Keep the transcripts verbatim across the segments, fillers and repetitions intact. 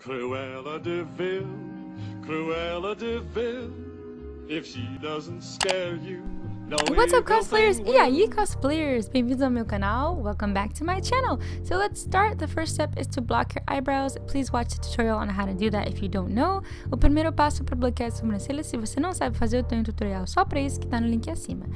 Cruella de Vil, Cruella de Vil, if she doesn't scare you, no. What's up, cosplayers? E aí, cosplayers? Bem-vindos ao meu canal. Welcome back to my channel. So let's start. The first step is to block your eyebrows. Please watch the tutorial on how to do that if you don't know. O primeiro passo para bloquear as sobrancelhas, se você não sabe fazer, eu tenho um tutorial só para isso que está no link acima.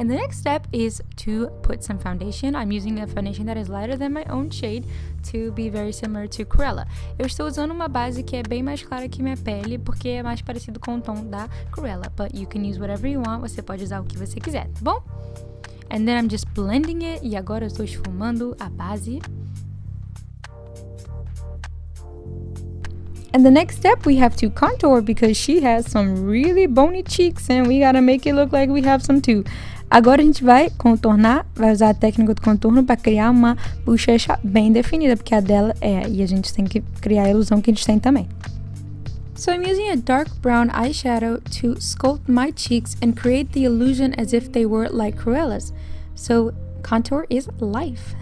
And the next step is to put some foundation. I'm using a foundation that is lighter than my own shade to be very similar to Cruella. Eu estou usando uma base que é bem mais clara que minha pele, porque é mais parecido com o tom da Cruella. But you can use whatever you want. Você pode usar o que você quiser, tá bom? And then I'm just blending it. E agora eu estou esfumando a base. And the next step, we have to contour because she has some really bony cheeks and we gotta make it look like we have some too. Agora a gente vai contornar, vai usar a técnica do contorno para criar uma bochecha bem definida, porque a dela é, e a gente tem que criar a ilusão que a gente tem também. So I'm using a dark brown eyeshadow to sculpt my cheeks and create the illusion as if they were like Cruella's. So contour is life.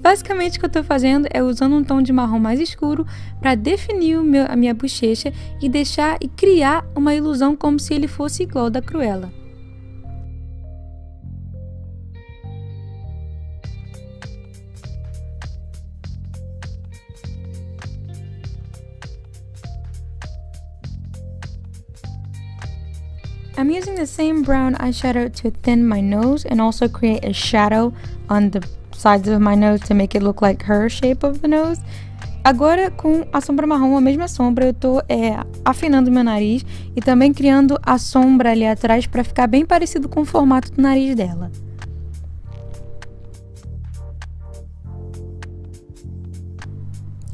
Basicamente o que eu tô fazendo é usando um tom de marrom mais escuro para definir o meu, a minha bochecha e deixar e criar uma ilusão como se ele fosse igual da Cruella. I'm using the same brown eyeshadow to thin my nose and also create a shadow on the sides of my nose to make it look like her shape of the nose. Agora com a sombra marrom, a mesma sombra, eu tô é, afinando meu nariz e também criando a sombra ali atrás para ficar bem parecido com o formato do nariz dela.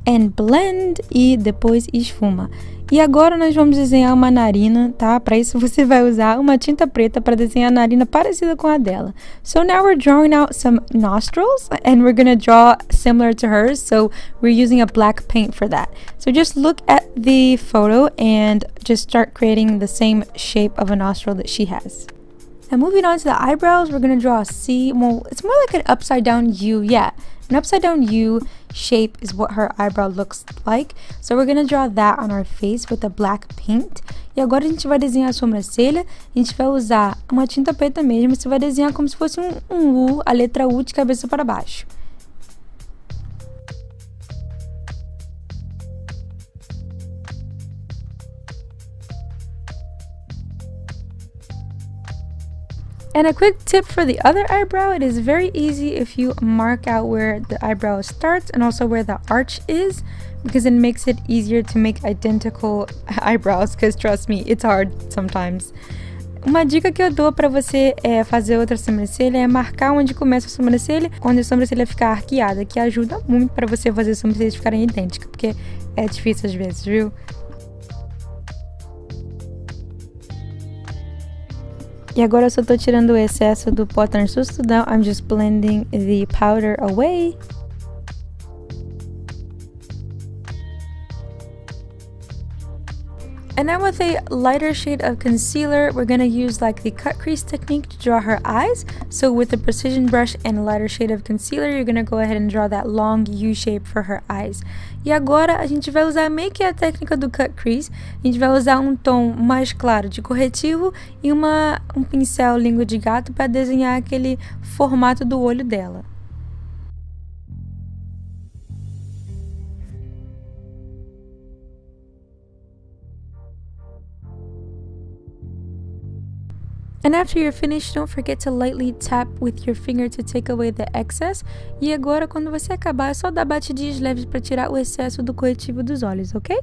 And blend e depois esfuma. E agora nós vamos desenhar uma narina, tá? Para isso você vai usar uma tinta preta para desenhar a narina parecida com a dela. So now we're drawing out some nostrils and we're gonna draw similar to hers. So we're using a black paint for that. So just look at the photo and just start creating the same shape of a nostril that she has. And moving on to the eyebrows, we're gonna draw a C. Well, it's more like an upside down U, yeah. An upside down U shape is what her eyebrow looks like. So we're gonna draw that on our face with a black paint. E agora a gente vai desenhar a sobrancelha. A gente vai usar uma tinta preta mesmo. Você vai desenhar como se fosse um, um U, a letra U de cabeça para baixo. And a quick tip for the other eyebrow, it is very easy if you mark out where the eyebrow starts and also where the arch is, because it makes it easier to make identical eyebrows, because trust me, it's hard sometimes. Uma dica que eu dou para você é fazer outra sobrancelha é marcar onde começa a sobrancelha quando a sobrancelha ficar arqueada, que ajuda muito para você fazer as sobrancelhas ficarem idênticas, porque é difícil às vezes, viu? E agora eu só tô tirando o excesso do pó translúcido. Now I'm just blending the powder away. And now with a lighter shade of concealer, we're gonna use like the cut crease technique to draw her eyes. So with a precision brush and a lighter shade of concealer, you're gonna go ahead and draw that long U shape for her eyes. E agora a gente vai usar meio que a técnica do cut crease. A gente vai usar um tom mais claro de corretivo e uma, um pincel língua de gato para desenhar aquele formato do olho dela. And after you're finished, don't forget to lightly tap with your finger to take away the excess. E agora, quando você acabar, é só dar batidinhas leves para tirar o excesso do corretivo dos olhos, ok?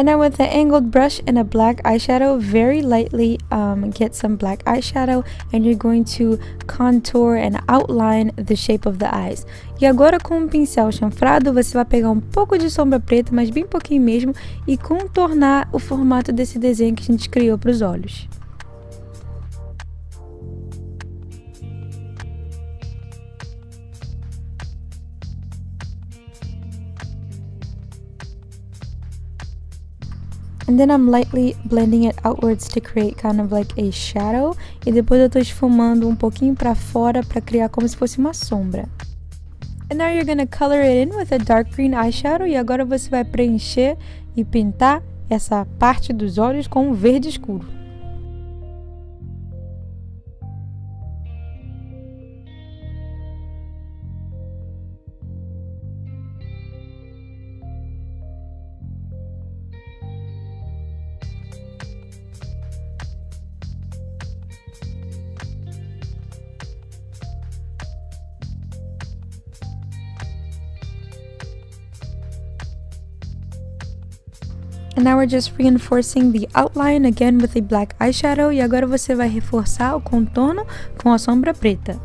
And now with an angled brush and a black eyeshadow, very lightly um, get some black eyeshadow and you're going to contour and outline the shape of the eyes. E agora com um pincel chanfrado, você vai pegar um pouco de sombra preta, mas bem pouquinho mesmo, e contornar o formato desse desenho que a gente criou para os olhos. And then I'm lightly blending it outwards to create kind of like a shadow. E depois eu tô esfumando um pouquinho pra fora pra criar como se fosse uma sombra. And now you're gonna color it in with a dark green eyeshadow. E agora você vai preencher e pintar essa parte dos olhos com um verde escuro. And now we're just reinforcing the outline again with a black eyeshadow. E agora você vai reforçar o contorno com a sombra preta.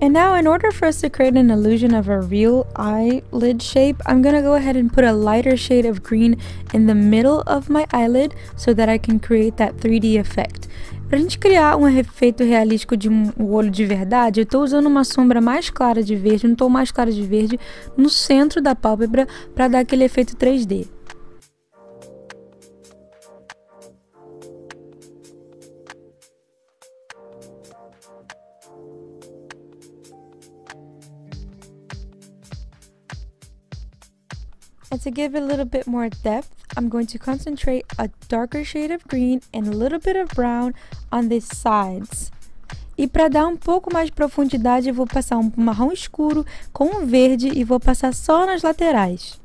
And now, in order for us to create an illusion of a real eyelid shape, I'm gonna go ahead and put a lighter shade of green in the middle of my eyelid so that I can create that three D effect. Para a gente criar um efeito realístico de um olho de verdade, eu estou usando uma sombra mais clara de verde, um tom mais claro de verde, no centro da pálpebra para dar aquele efeito três D. And to give it a little bit more depth, I'm going to concentrate a darker shade of green and a little bit of brown on the sides. E para dar um pouco mais de profundidade, eu vou passar um marrom escuro com um verde e vou passar só nas laterais.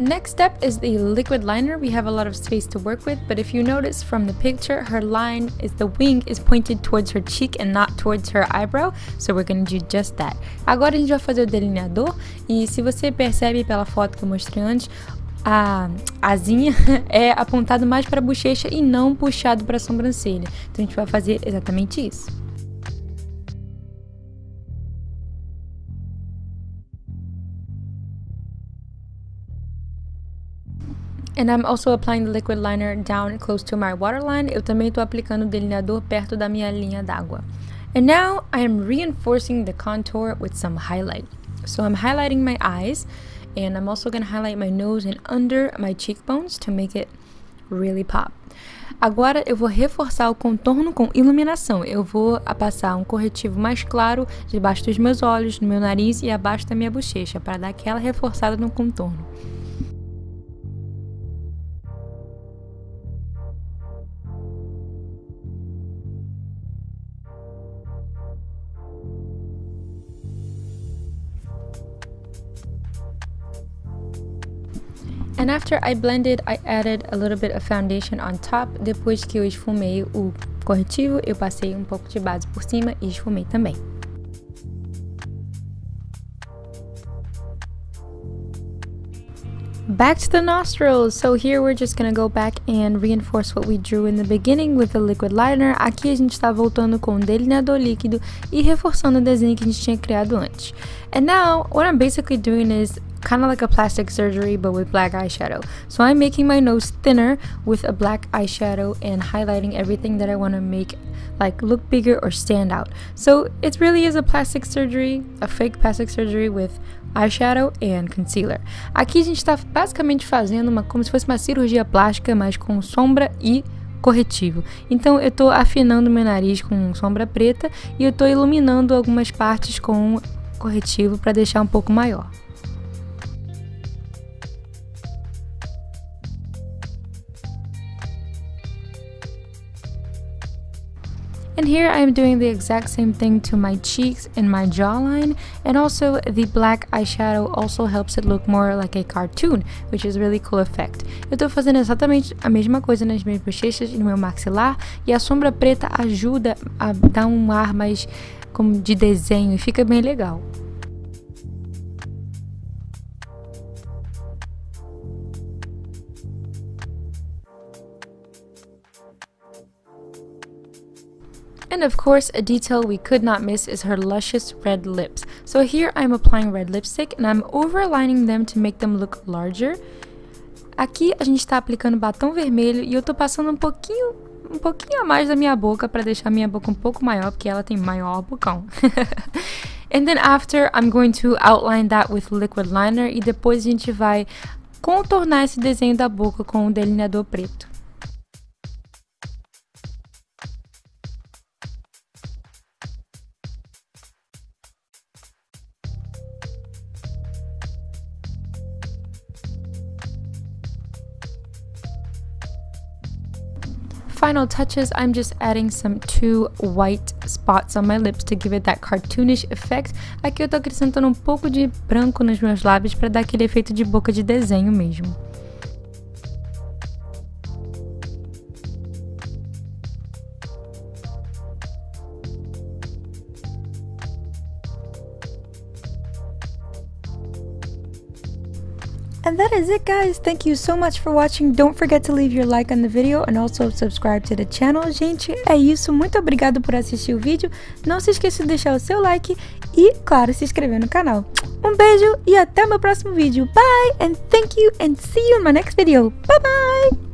Next step is the liquid liner. We have a lot of space to work with, but if you notice from the picture, her line is the wing is pointed towards her cheek and not towards her eyebrow, so we're going to do just that. Agora a gente vai fazer o delineador, e se você percebe pela foto que eu mostrei antes, a asinha é apontada mais para a bochecha e não puxado para a sobrancelha. Então a gente vai fazer exatamente isso. And I'm also applying the liquid liner down close to my waterline. Eu também estou aplicando o delineador perto da minha linha d'água. And now I am reinforcing the contour with some highlight. So I'm highlighting my eyes, and I'm also going to highlight my nose and under my cheekbones to make it really pop. Agora eu vou reforçar o contorno com iluminação. Eu vou passar um corretivo mais claro debaixo dos meus olhos, no meu nariz e abaixo da minha bochecha para dar aquela reforçada no contorno. And after I blended, I added a little bit of foundation on top. Depois que eu esfumei o corretivo, eu passei um pouco de base por cima e esfumei também. Back to the nostrils. So here we're just gonna go back and reinforce what we drew in the beginning with the liquid liner. Aqui a gente está voltando com um delineador líquido e reforçando o desenho que a gente tinha criado antes. And now, what I'm basically doing is kind of like a plastic surgery but with black eyeshadow. So I'm making my nose thinner with a black eyeshadow and highlighting everything that I want to make like look bigger or stand out. So it really is a plastic surgery, a fake plastic surgery with eyeshadow and concealer. Aqui a gente está basicamente fazendo uma como se fosse uma cirurgia plástica, mas com sombra e corretivo. Então eu estou afinando meu nariz com sombra preta e eu estou iluminando algumas partes com corretivo para deixar um pouco maior. And here I am doing the exact same thing to my cheeks and my jawline, and also the black eyeshadow also helps it look more like a cartoon, which is a really cool effect. Eu tô fazendo exatamente a mesma coisa nas minhas bochechas e no meu maxilar, e a sombra preta ajuda a dar um ar mais como de desenho e fica bem legal. And of course, a detail we could not miss is her luscious red lips. So here I'm applying red lipstick and I'm overlining them to make them look larger. Aqui a gente tá aplicando batom vermelho e eu tô passando um pouquinho, um pouquinho a mais da minha boca para deixar minha boca um pouco maior, porque ela tem maior bocão. And then after, I'm going to outline that with liquid liner e depois a gente vai contornar esse desenho da boca com um delineador preto. Final touches, I'm just adding some two white spots on my lips to give it that cartoonish effect. Aqui eu tô acrescentando um pouco de branco nos meus lábios para dar aquele efeito de boca de desenho mesmo. And that is it, guys. Thank you so much for watching. Don't forget to leave your like on the video and also subscribe to the channel. Gente, é isso. Muito obrigado por assistir o vídeo. Não se esqueça de deixar o seu like e, claro, se inscrever no canal. Um beijo e até meu próximo vídeo. Bye and thank you and see you in my next video. Bye bye!